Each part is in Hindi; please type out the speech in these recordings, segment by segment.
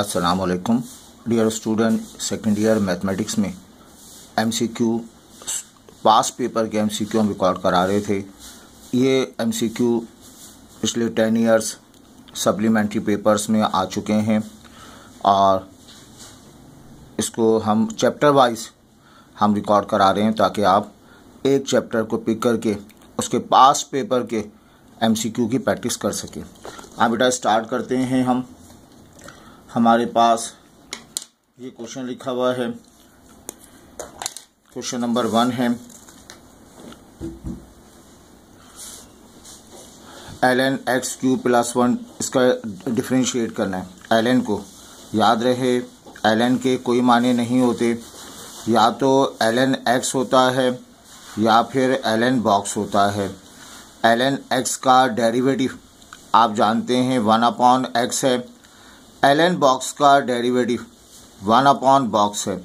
अस्सलाम वालेकुम dear student second year mathematics में एमसीक्यू पास पेपर के एमसीक्यू हम रिकॉर्ड करा रहे थे। ये एमसीक्यू पिछले 10 ईयर्स सप्लीमेंट्री पेपर्स में आ चुके हैं और इसको हम चैप्टर वाइज हम रिकॉर्ड करा रहे हैं ताकि आप एक चैप्टर को पिक करके उसके पास पेपर के एमसीक्यू की प्रैक्टिस कर सकें। हाँ बेटा स्टार्ट करते हैं। हमारे पास ये क्वेश्चन लिखा हुआ है, क्वेश्चन नंबर 1 है। ln x³ + 1 इसका डिफरेंशिएट करना है। ln को याद रहे ln के कोई माने नहीं होते, या तो ln x होता है या फिर ln बॉक्स होता है। ln x का डेरिवेटिव आप जानते हैं 1/x है, ln बॉक्स का डेरिवेटिव 1/बॉक्स है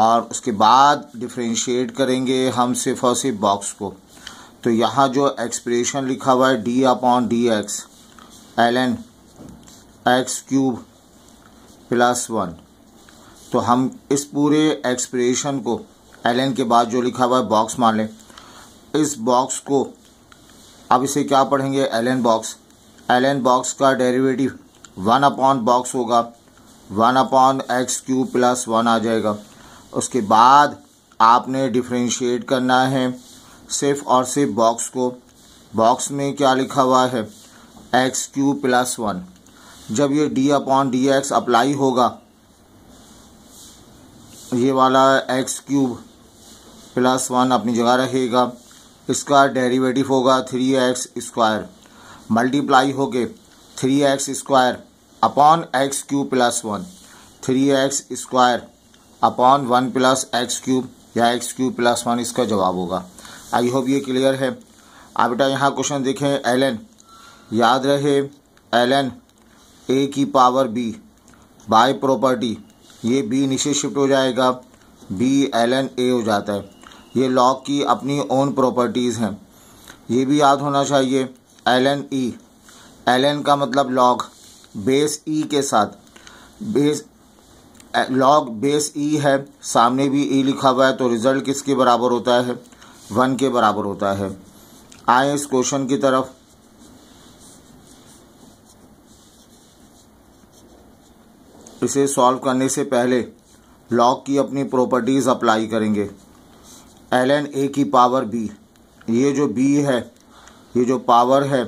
और उसके बाद डिफरेंशिएट करेंगे हम सिर्फ और सिर्फ बॉक्स को। तो यहाँ जो एक्सप्रेशन लिखा हुआ है d/dx ln x³ + 1, तो हम इस पूरे एक्सप्रेशन को ln के बाद जो लिखा हुआ है बॉक्स मान लें। इस बॉक्स को अब इसे क्या पढ़ेंगे ln बॉक्स। ln बॉक्स का डेरिवेटिव 1/बॉक्स होगा, 1/x³ + 1 आ जाएगा। उसके बाद आपने डिफरेंशिएट करना है सिर्फ और सिर्फ बॉक्स को। बॉक्स में क्या लिखा हुआ है x³ + 1। जब ये d/dx अप्लाई होगा, ये वाला x³ + 1 अपनी जगह रहेगा, इसका डेरिवेटिव होगा 3x² मल्टीप्लाई होके 3x² / x³ + 1, 3x² / 1 plus x³ या x³ + 1 इसका जवाब होगा। आई होप ये क्लियर है। अब बेटा यहाँ क्वेश्चन देखें ln, याद रहे ln a⁴ बाय प्रॉपर्टी ये b नीचे शिफ्ट हो जाएगा, b ln a हो जाता है। ये लॉग की अपनी ओन प्रॉपर्टीज़ हैं, ये भी याद होना चाहिए। ln e, ln का मतलब log बेस e के साथ, बेस log बेस e है, सामने भी e लिखा हुआ है, तो रिज़ल्ट किसके बराबर होता है 1 के बराबर होता है। आए इस क्वेश्चन की तरफ। इसे सॉल्व करने से पहले log की अपनी प्रॉपर्टीज़ अप्लाई करेंगे। ln a⁴ ये जो b है, ये जो पावर है,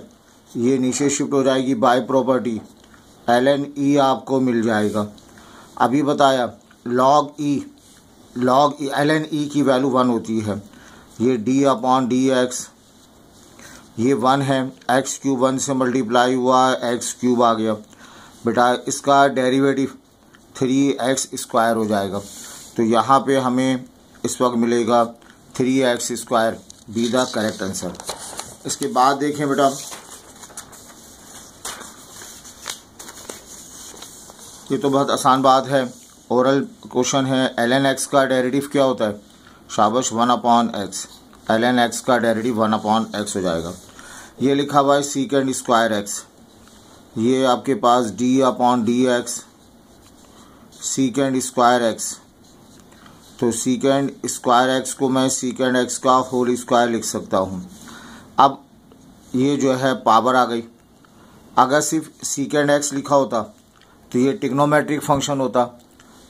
ये नीचे शिफ्ट हो जाएगी बाय प्रॉपर्टी, ln e आपको मिल जाएगा। अभी बताया log e ln e की वैल्यू 1 होती है। ये d/dx ये 1 है, x³ 1 से मल्टीप्लाई हुआ x³ आ गया। बेटा इसका डेरिवेटिव 3x² हो जाएगा, तो यहाँ पे हमें इस वक्त मिलेगा 3x² B the correct answer. इसके बाद देखें बेटा ये तो बहुत आसान बात है, ओरल क्वेश्चन है। ln x का डेरिवेटिव क्या होता है शाबाश 1/x, ln x का डेरिवेटिव 1/x हो जाएगा। ये लिखा हुआ है sec²x, ये आपके पास d/dx sec²x, तो sec²x को मैं sec x का होल स्क्वायर लिख सकता हूँ। अब ये जो है पावर आ गई, अगर सिर्फ sec x लिखा होता तो ये ट्रिग्नोमेट्रिक फंक्शन होता।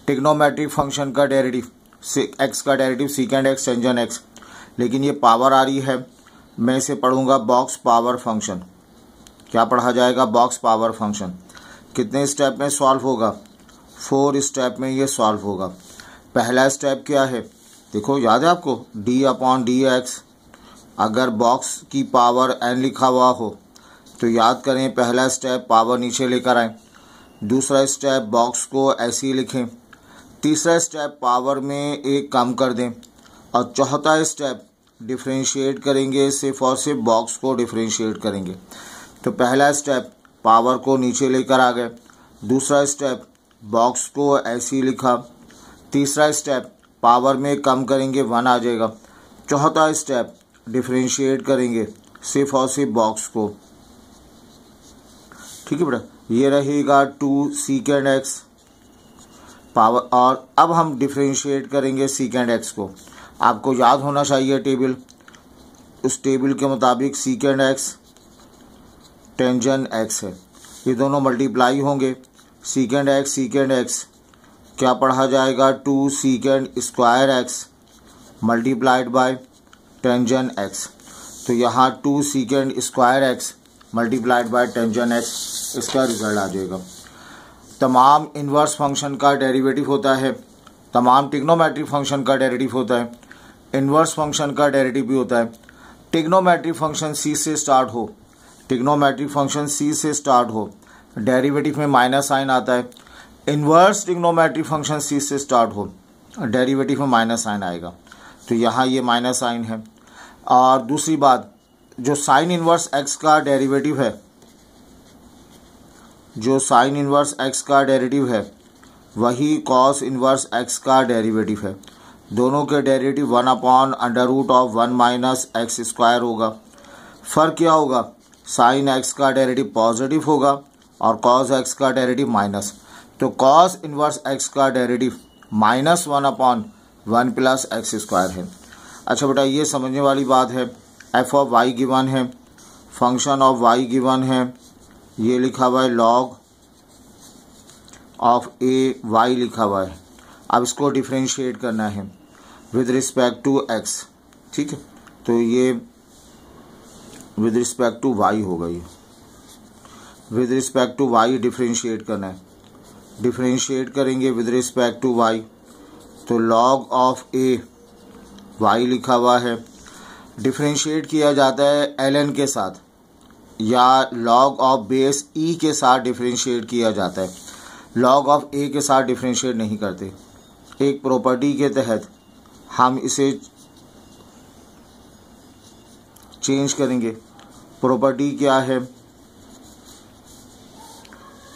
ट्रिग्नोमेट्रिक फंक्शन का डेरिवेटिव x का derivative sec x tangent x, लेकिन ये पावर आ रही है, मैं इसे पढ़ूंगा बॉक्स पावर फंक्शन। क्या पढ़ा जाएगा बॉक्स पावर फंक्शन। कितने स्टेप में सॉल्व होगा 4 स्टेप में ये सॉल्व होगा। पहला स्टेप क्या है देखो, याद है आपको d/dx, अगर बॉक्स की पावर n लिखा हुआ हो तो याद करें पहला स्टेप पावर नीचे लेकर आएँ। दूसरा स्टेप बॉक्स को ऐसे ही लिखें। तीसरा स्टेप पावर में एक कम कर दें और चौथा स्टेप डिफरेंशिएट करेंगे, सिर्फ और सिर्फ बॉक्स को डिफरेंशिएट करेंगे। तो पहला स्टेप पावर को नीचे लेकर आ गए, दूसरा स्टेप बॉक्स को ऐसे ही लिखा, तीसरा स्टेप पावर में कम करेंगे 1 आ जाएगा, चौथा स्टेप डिफरेंशिएट करेंगे सिर्फ और सिर्फ बॉक्स को। ठीक है बेटा, ये रहेगा 2 sec x पावर। और अब हम डिफ्रेंशिएट करेंगे सीकेंड एक्स को। आपको याद होना चाहिए टेबल, उस टेबल के मुताबिक सीकेंड एक्स टेंजेंट एक्स है, ये दोनों मल्टीप्लाई होंगे। सीकेंड एक्स क्या पढ़ा जाएगा, two secant square x multiplied by tangent x. तो यहाँ two secant square x multiplied by tangent x इसका रिजल्ट आ जाएगा। तमाम इन्वर्स फंक्शन का डेरिवेटिव होता है, तमाम ट्रिग्नोमेट्रिक फंक्शन का डेरिवेटिव होता है, इन्वर्स फंक्शन का डेरिवेटिव भी होता है। ट्रिग्नोमेट्रिक फंक्शन सी से स्टार्ट हो, डेरिवेटिव में माइनस साइन आता है। इन्वर्स ट्रिग्नोमेट्रिक फंक्शन सी से स्टार्ट हो, डेरिवेटिव में माइनस साइन आएगा। तो यहाँ ये माइनस साइन है। और दूसरी बात, जो साइन इन्वर्स एक्स का डेरिवेटिव है, वही कॉस इन्वर्स एक्स का डेरिवेटिव है। दोनों के डेरिवेटिव 1/√(1 - x²) होगा। फ़र्क क्या होगा, साइन एक्स का डेरिवेटिव पॉजिटिव होगा और कॉस एक्स का डेरिवेटिव माइनस। तो कॉस इन्वर्स एक्स का डेरिवेटिव -1/(1 + x²) है। अच्छा बेटा, ये समझने वाली बात है। एफ ऑफ वाई गिवन है, फंक्शन ऑफ वाई गिवन है, ये लिखा हुआ है लॉग ऑफ ए वाई लिखा हुआ है। अब इसको डिफ्रेंशिएट करना है विद रिस्पेक्ट टू एक्स, ठीक है। तो ये विद रिस्पेक्ट टू वाई होगा, ये with respect to y differentiate करना है। डिफ्रेंशिएट करेंगे विद रिस्पेक्ट टू वाई, तो लॉग ऑफ ए वाई लिखा हुआ है। डिफ्रेंशिएट किया जाता है एल एन के साथ या लॉग ऑफ बेस ई के साथ डिफ्रेंशिएट किया जाता है। लॉग ऑफ ए के साथ डिफ्रेंशिएट नहीं करते। एक प्रॉपर्टी के तहत हम इसे चेंज करेंगे। प्रॉपर्टी क्या है,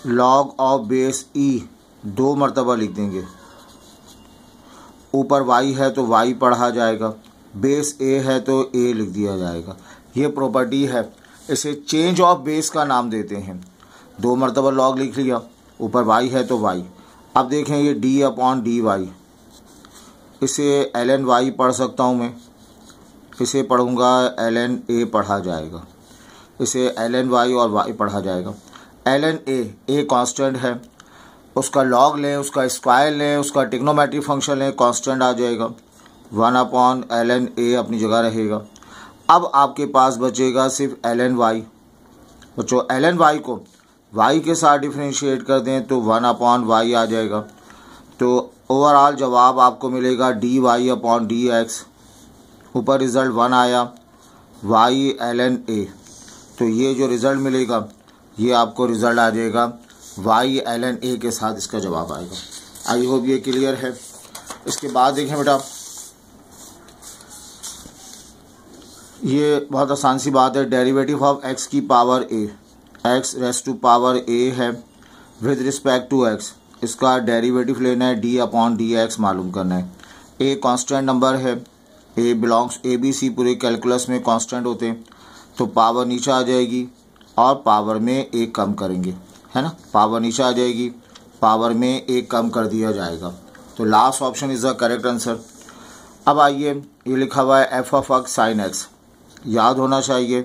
लॉग ऑफ बेस ई 2 मरतबा लिख देंगे। ऊपर वाई है तो वाई पढ़ा जाएगा, बेस ए है तो ए लिख दिया जाएगा। ये प्रॉपर्टी है, इसे चेंज ऑफ बेस का नाम देते हैं। 2 मरतबा लॉग लिख लिया, ऊपर वाई है तो वाई। अब देखें ये d/dy, इसे ln y पढ़ सकता हूँ मैं, इसे पढ़ूँगा ln a पढ़ा जाएगा, इसे ln y और y पढ़ा जाएगा। ln a कांस्टेंट है, उसका लॉग लें, उसका स्क्वायर लें, उसका ट्रिग्नोमेट्रिक फंक्शन लें, कांस्टेंट आ जाएगा। 1/ln a अपनी जगह रहेगा। अब आपके पास बचेगा सिर्फ ln y। बच्चों, ln y को y के साथ डिफ्रेंशिएट कर दें तो 1/y आ जाएगा। तो ओवरऑल जवाब आपको मिलेगा dy/dx। ऊपर रिज़ल्ट 1 आया, y ln a। तो ये जो रिज़ल्ट मिलेगा, ये आपको रिज़ल्ट आ जाएगा y ln a के साथ इसका जवाब आएगा। आई होप ये क्लियर है। इसके बाद देखें बेटा, ये बहुत आसान सी बात है। डेरिवेटिव ऑफ एक्स की power a, x raise to power a है विद रिस्पेक्ट टू एक्स, इसका डेरिवेटिव लेना है, d/dx मालूम करना है। ए कांस्टेंट नंबर है, ए बिलोंग्स abc, पूरे कैलकुलस में कांस्टेंट होते हैं। तो पावर नीचे आ जाएगी और पावर में ए कम करेंगे, है ना। पावर नीचे आ जाएगी, पावर में ए कम कर दिया जाएगा। तो last option is the correct answer. अब आइए, ये लिखा हुआ है f(x sin x), याद होना चाहिए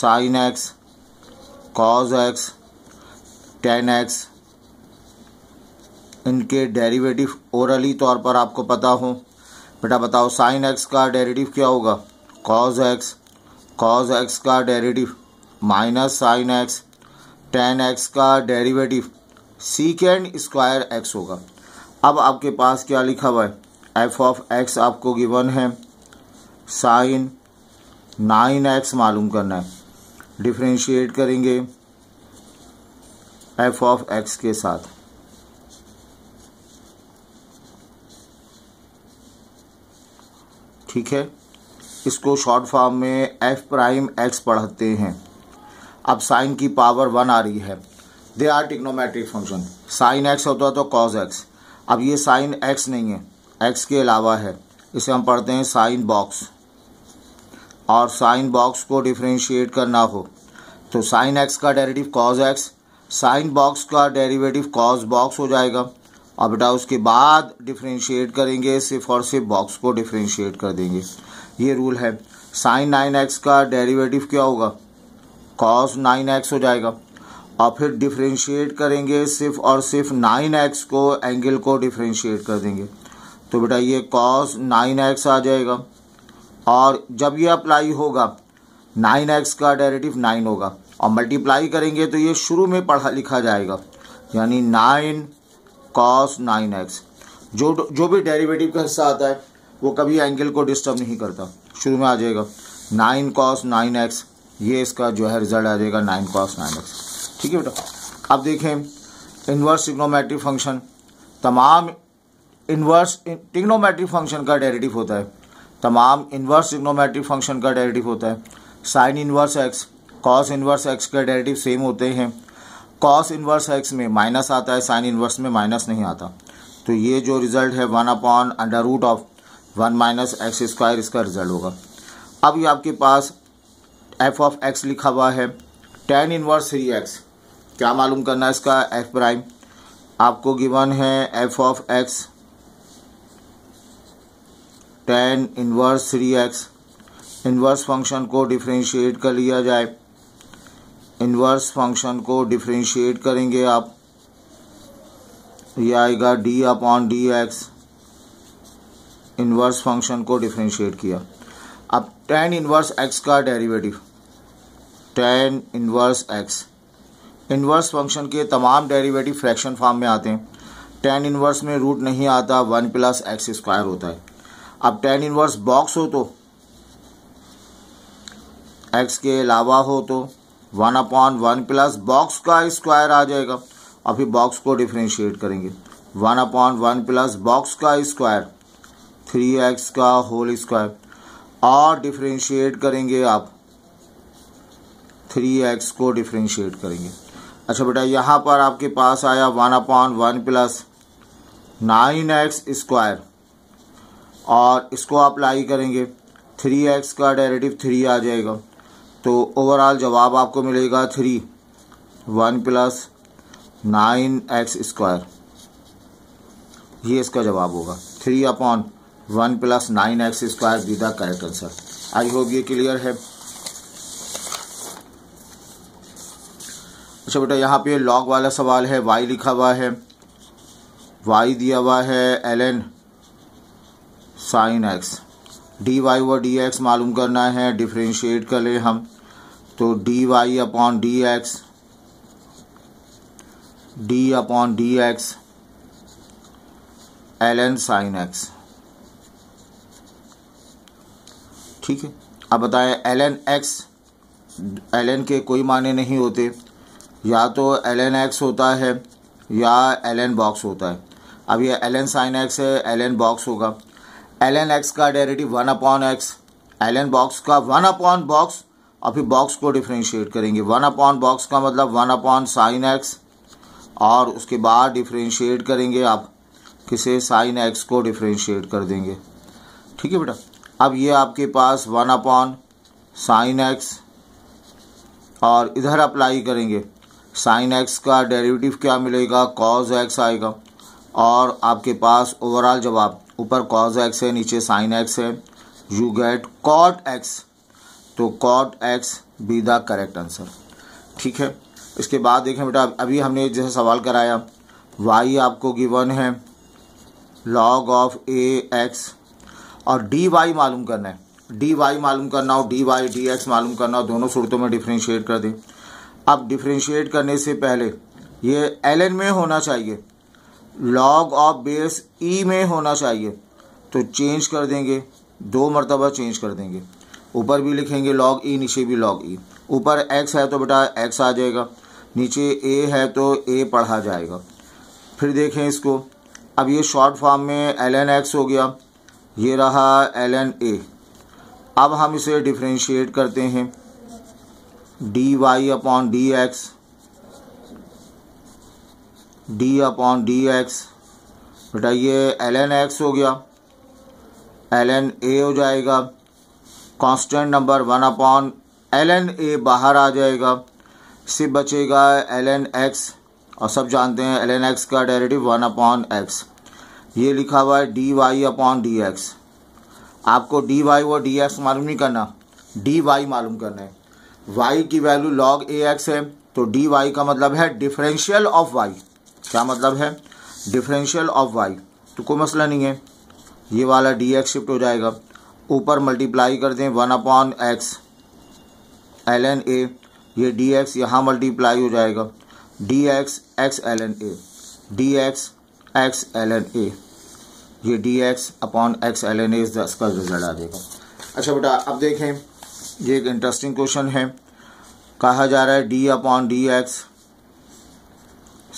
sine x cos x tan x, इनके डेरिवेटिव ओरली तौर पर आपको पता हो। बेटा बताओ, साइन एक्स का डेरिवेटिव क्या होगा, कॉस एक्स, कॉस एक्स का derivative minus sine x, tan x का डेरिवेटिव सीकेंड स्क्वायर एक्स होगा। अब आपके पास क्या लिखा हुआ है, f(x) आपको गिवन है, साइन 9x मालूम करना है। डिफ्रेंशिएट करेंगे f(x) के साथ। ठीक है, इसको शॉर्ट फॉर्म में f'(x) पढ़ाते हैं। अब साइन की पावर 1 आ रही है, they are trigonometric function. Sine x होता है तो कॉस एक्स। अब ये साइन एक्स नहीं है, एक्स के अलावा है, इसे हम पढ़ते हैं साइन बॉक्स। और साइन बॉक्स को डिफ्रेंशिएट करना हो तो साइन एक्स का derivative cos x, sine box का डेरिवेटिव कॉस बॉक्स हो जाएगा। और बेटा उसके बाद डिफरेंशिएट करेंगे, सिर्फ और सिर्फ बॉक्स को डिफरेंशिएट कर देंगे। ये रूल है। साइन 9x का डेरिवेटिव क्या होगा? कॉस 9x हो जाएगा। और फिर डिफरेंशिएट करेंगे सिर्फ और सिर्फ 9x को, एंगल को डिफरेंशिएट कर देंगे। तो बेटा ये कॉस 9x आ जाएगा और जब ये अप्लाई होगा 9x का डेरिवेटिव 9 होगा और मल्टीप्लाई करेंगे तो ये शुरू में पढ़ा लिखा जाएगा, यानी 9 कॉस 9x। जो भी डेरिवेटिव का हिस्सा आता है वो कभी एंगल को डिस्टर्ब नहीं करता, शुरू में आ जाएगा 9 कॉस 9x। ये इसका जो है रिजल्ट आ जाएगा 9 कॉस 9x। ठीक है बेटा, अब देखें इन्वर्स ट्रिग्नोमेट्रिक फंक्शन। तमाम इन्वर्स ट्रिग्नोमेट्रिक फंक्शन का डेरिवेटिव होता है, तमाम इन्वर्स ट्रिग्नोमेट्रिक फंक्शन का डेरिवेटिव होता है। Sine inverse x, cos inverse x के डेरिवेटिव सेम होते हैं। कॉस इन्वर्स एक्स में माइनस आता है, साइन इन्वर्स में माइनस नहीं आता। तो ये जो रिजल्ट है 1/√(1 माइनस एक्स स्क्वायर) इसका रिजल्ट होगा। अब ये आपके पास f(x) लिखा हुआ है, tan इन्वर्स 3x। क्या मालूम करना है इसका f प्राइम? आपको गिवन है f(x) tan inverse 3x। Inverse function को डिफरेंशिएट कर लिया जाए, इन्वर्स फंक्शन को डिफरेंशिएट करेंगे आप, यह आएगा d/dx। इन्वर्स फंक्शन को डिफरेंशिएट किया। अब tan इन्वर्स x का derivative, tan inverse x। Inverse function के तमाम डेरिवेटिव फ्रैक्शन फॉर्म में आते हैं। tan इन्वर्स में रूट नहीं आता, 1 + x² होता है। अब tan इन्वर्स बॉक्स हो तो, x के अलावा हो तो 1/1 बॉक्स का स्क्वायर आ जाएगा। और फिर बॉक्स को डिफरेंशिएट करेंगे, 1/1 बॉक्स का स्क्वायर 3x का होल स्क्वायर। और डिफरेंशिएट करेंगे आप, 3x को डिफरेंशिएट करेंगे। अच्छा बेटा, यहाँ पर आपके पास आया 1/1 + 9x²। और इसको अप्लाई करेंगे, 3x का डेरिवेटिव 3 आ जाएगा। तो ओवरऑल जवाब आपको मिलेगा 3 (1 + 9x²). ये इसका जवाब होगा 3/1 + 9x² b the correct answer. I hope ये क्लियर है। अच्छा बेटा, यहाँ पे लॉग वाला सवाल है। y लिखा हुआ है, y दिया हुआ है ln sin x। dy/dx मालूम करना है, डिफरेंशिएट कर ले हम तो dy/dx, d/dx ln sin x। ठीक है, अब बताएं ln x, ln के कोई माने नहीं होते, या तो ln x होता है या ln बॉक्स होता है। अब ये ln sin x है, ln बॉक्स होगा। ln x का डेरिवेटिव 1/x, ln बॉक्स का 1/बॉक्स। और फिर बॉक्स को डिफरेंशिएट करेंगे, 1/बॉक्स का मतलब 1/sin x। और उसके बाद डिफरेंशिएट करेंगे आप, किसे? sin x को डिफरेंशिएट कर देंगे। ठीक है बेटा, अब ये आपके पास 1/sin x। और इधर अप्लाई करेंगे, sin x का डेरिवेटिव क्या मिलेगा? cos x आएगा। और आपके पास ओवरऑल जवाब, ऊपर cos x है, नीचे sin x है, यू गेट cot x। तो cot x b the correct answer. ठीक है, इसके बाद देखें बेटा, अभी हमने जैसे सवाल कराया, y आपको गिवन है log(a)x। और dy मालूम करना है, dy मालूम करना हो, dy/dx मालूम करना हो, दोनों सूरतों में डिफरेंशिएट कर दें। अब डिफरेंशिएट करने से पहले ये ln में होना चाहिए, log(b)e में होना चाहिए। तो चेंज कर देंगे, 2 मरतबा चेंज कर देंगे। ऊपर भी लिखेंगे log(e), नीचे भी log(e)। ऊपर x है तो बेटा x आ जाएगा, नीचे a है तो a पढ़ा जाएगा। फिर देखें इसको, अब ये शॉर्ट फॉर्म में ln x हो गया, ये रहा ln a। अब हम इसे डिफरेंशिएट करते हैं, dy/dx, d/dx। बेटा ये ln x हो गया, ln a हो जाएगा। कांस्टेंट नंबर 1/ln a बाहर आ जाएगा, सिर्फ बचेगा ln x। और सब जानते हैं ln x का डेरिवेटिव 1 अपॉन एक्स, ये लिखा हुआ है dy अपॉन डी एक्स। आपको dy और dx मालूम नहीं करना, dy मालूम करना है। y की वैल्यू log ax है तो dy का मतलब है डिफरेंशियल ऑफ y। क्या मतलब है? Differential of y। तो कोई मसला नहीं है, ये वाला dx शिफ्ट हो जाएगा ऊपर, मल्टीप्लाई कर दें 1 अपॉन एक्स ln a, ये dx यहाँ मल्टीप्लाई हो जाएगा dx x ln a, dx x ln a, ये dx upon x ln a इसका रिजल्ट आ जाएगा। अच्छा बेटा अब देखें, ये एक इंटरेस्टिंग क्वेश्चन है। कहा जा रहा है d upon D x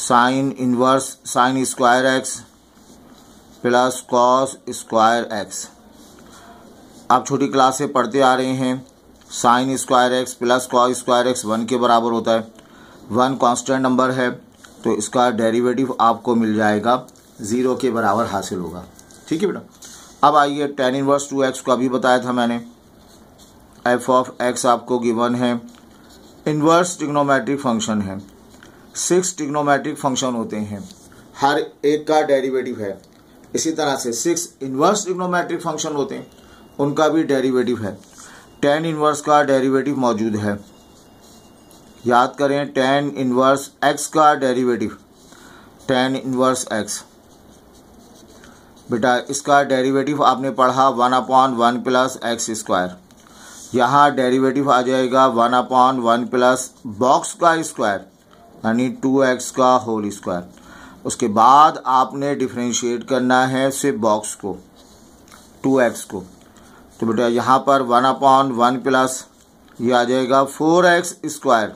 sine inverse sine square x plus cos square x. आप छोटी क्लास से पढ़ते आ रहे हैं, sine square x plus cos square x 1 के बराबर होता है। 1 कांस्टेंट नंबर है तो इसका डेरिवेटिव आपको मिल जाएगा 0 के बराबर हासिल होगा। ठीक है बेटा, अब आइए tan इनवर्स 2x को अभी बताया था मैंने, एफ ऑफ एक्स आपको गिवन है। इनवर्स ट्रिग्नोमेट्रिक फंक्शन है, 6 ट्रिग्नोमेट्रिक फंक्शन होते हैं, हर एक का डेरिवेटिव है। इसी तरह से 6 इनवर्स ट्रिग्नोमेट्रिक फंक्शन होते हैं, उनका भी डेरिवेटिव है। tan इनवर्स का डेरिवेटिव मौजूद है, याद करें tan इनवर्स x का डेरिवेटिव, tan इनवर्स x बेटा इसका डेरिवेटिव आपने पढ़ा 1 अपॉन 1 प्लस एक्स स्क्वायर। यहाँ डेरिवेटिव आ जाएगा 1 अपॉन 1 प्लस बॉक्स का स्क्वायर यानी 2x का होल स्क्वायर। उसके बाद आपने डिफ्रेंशिएट करना है सिर्फ बॉक्स को, 2x को। तो बेटा यहाँ पर 1 अपॉन 1 प्लस ये आ जाएगा 4x स्क्वायर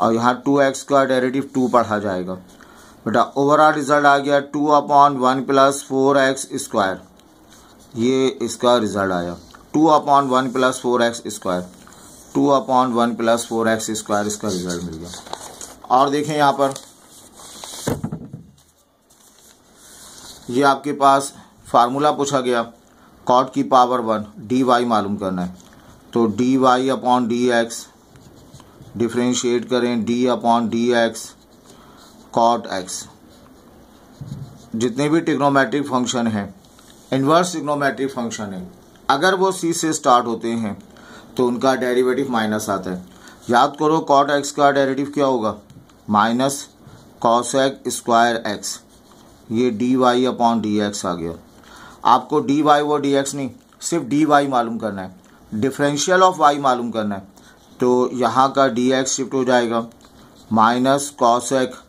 और यहाँ 2x का डेरिवेटिव 2 पढ़ा जाएगा। बेटा ओवरऑल रिजल्ट आ गया 2 अपॉन 1 प्लस 4x स्क्वायर, ये इसका रिजल्ट आया 2 upon 1 plus 4x square, 2 upon 1 plus 4x square इसका रिजल्ट मिल गया। और देखें यहाँ पर ये आपके पास फार्मूला पूछा गया cot की पावर 1, डी वाई मालूम करना है तो d y upon D x, differentiate करें d upon D x cot x। जितने भी ट्रिग्नोमेट्रिक फंक्शन हैं, इनवर्स ट्रिग्नोमेट्रिक फंक्शन है, अगर वो c से स्टार्ट होते हैं तो उनका डेरिवेटिव माइनस आता है। याद करो cot x का डेरिवेटिव क्या होगा, minus cos x square x, ये dy अपॉन dx आ गया। आपको dy और dx नहीं, सिर्फ dy मालूम करना है, डिफरेंशियल ऑफ y मालूम करना है। तो यहाँ का dx शिफ्ट हो जाएगा minus cos x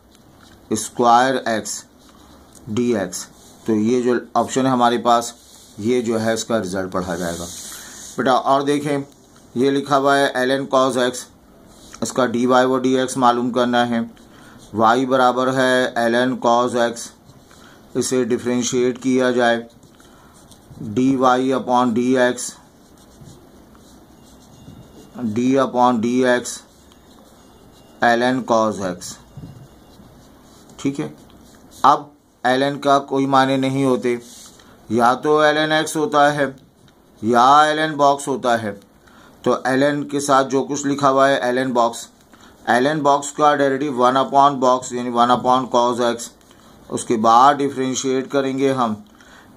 square x dx। तो ये जो ऑप्शन है हमारे पास, ये जो है इसका रिजल्ट पढ़ा जाएगा। बेटा और देखें, ये लिखा हुआ है एल एन कॉस एक्स, इसका डी वाई और डी एक्स मालूम करना है। y बराबर है एल एन कॉस एक्स, इसे डिफ्रेंशिएट किया जाए d y upon D x, d upon D x L n cos x. ठीक है, अब एल एन का कोई माने नहीं होते, या तो ln x होता है या ln बॉक्स होता है। तो ln के साथ जो कुछ लिखा हुआ है ln बॉक्स, ln बॉक्स का डेरिवेटिव 1 अपॉन बॉक्स यानी 1 अपॉन कॉस एक्स। उसके बाद डिफ्रेंशिएट करेंगे, हम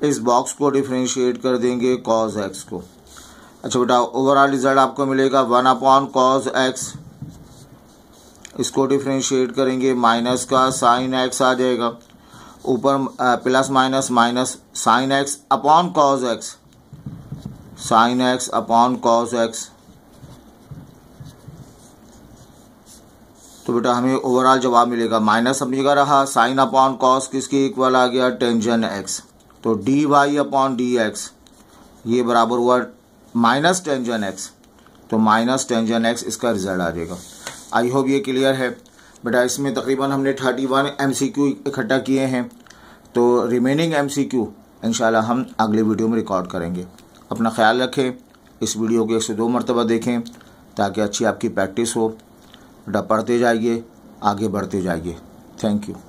इस बॉक्स को डिफ्रेंशिएट कर देंगे कॉस एक्स को। अच्छा बेटा ओवरऑल रिजल्ट आपको मिलेगा 1 अपॉन कॉस एक्स, इसको डिफ्रेंशिएट करेंगे माइनस का साइन एक्स आ जाएगा ऊपर, plus minus minus sine x upon cos x, sine x upon cos x. तो बेटा हमें ओवरऑल जवाब मिलेगा, माइनस अपनी जगह रहा, साइन अपॉन कॉस किसके इक्वल आ गया, टेंजेंट एक्स। तो d y upon D x ये बराबर हुआ माइनस टेंजेंट एक्स, तो माइनस टेंजेंट एक्स इसका रिजल्ट आ जाएगा। आई होप ये क्लियर है। बेटा इसमें तकरीबन हमने 31 MCQ इकट्ठा किए हैं, तो रिमेनिंग MCQ इंशाल्लाह हम अगले वीडियो में रिकॉर्ड करेंगे। अपना ख्याल रखें, इस वीडियो को 102 मरतबा देखें ताकि अच्छी आपकी प्रैक्टिस हो। बेटा पढ़ते जाइए, आगे बढ़ते जाइए। Thank you.